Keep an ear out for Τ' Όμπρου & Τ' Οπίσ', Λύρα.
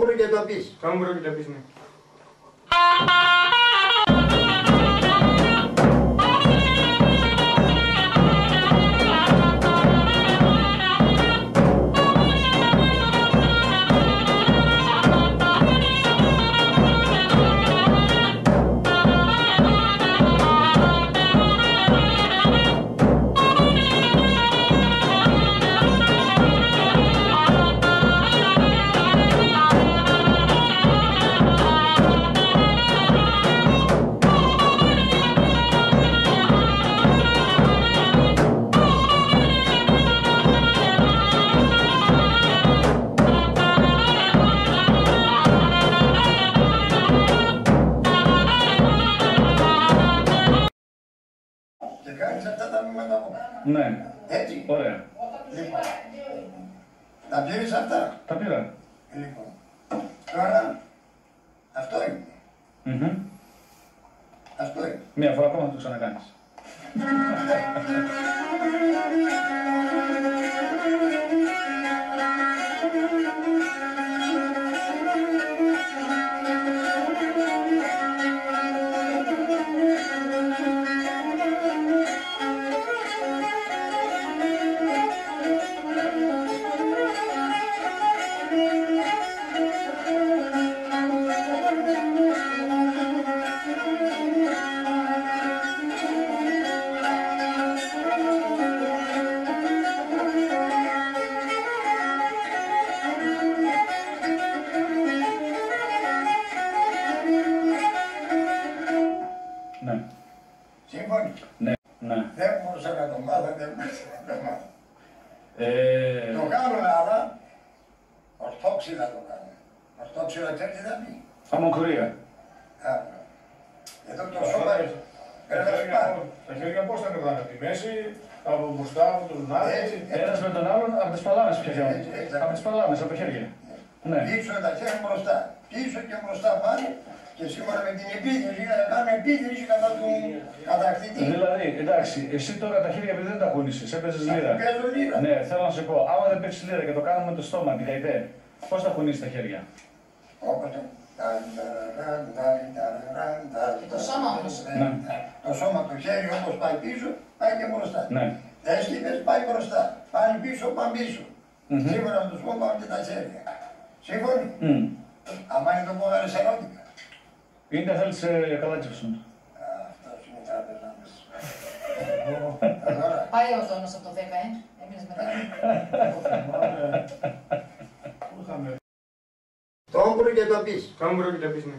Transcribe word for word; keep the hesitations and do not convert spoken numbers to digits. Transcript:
όμπρου και το οπίσ'. Τ' όμπρου και το οπίσ', ναι. Ναι. Έτσι. Ωραία. Λοιπόν. Τα πήρες αυτά. Τα πήρα. Λοιπόν. Τώρα, αυτό είναι. Mm-hmm. Αυτό είναι. Μία φορά ακόμα θα το ξανακάνεις. Ναι, ναι. Δεν μπορούσα να το μάθω, δεν μπορούσα να το μάθω. Ε... Το κάνουμε, αλλά ορθόξυλα το κάνουμε. Ορθόξυλα ξέρει τι θα πει. Αμοκουρία. Εδώ το σώμα τα χέρια πώς θα κρατάνε, από τη μέση, από μπροστά, από το λουνάρι, ένας με τον άλλον, από τις παλάμες πια. Από τις παλάμες, από τα χέρια. Πίσω τα χέρια μπροστά, πίσω και μπροστά πάλι. Και σήμερα με την επίθεση, να κάνουμε επίθεση κατά του κατακτητή. Δηλαδή, εντάξει, εσύ τώρα τα χέρια επειδή δεν τα κουνήσεις, έπαιζες λύρα. Ναι, θέλω να σου πω, άμα δεν παίξεις λύρα και το κάνουμε το στόμα, την καητέ, πώς θα κουνήσεις τα χέρια. Όποτε. Το σώμα όμως. Το σώμα, το χέρι όπως πάει πίσω, πάει και μπροστά. Δεν σκύβες, πάει μπροστά. Πάλι πίσω, πάνε πίσω. Σήμερα να τους πω, πάμε και τα χέρια. Σύμφωνοι. Άμα είναι το πόδι σε ερώτημα. Είναι θέλεις καλάτσευσον. Αυτός είναι τράπεζα μας. Πάει ο Θόνος από το δέκα, ε. Έμεινες μετά. Πού είχαμε. Τ' όμπρου και τ' οπίσ'. Τ' όμπρου και τ' οπίσ', ναι.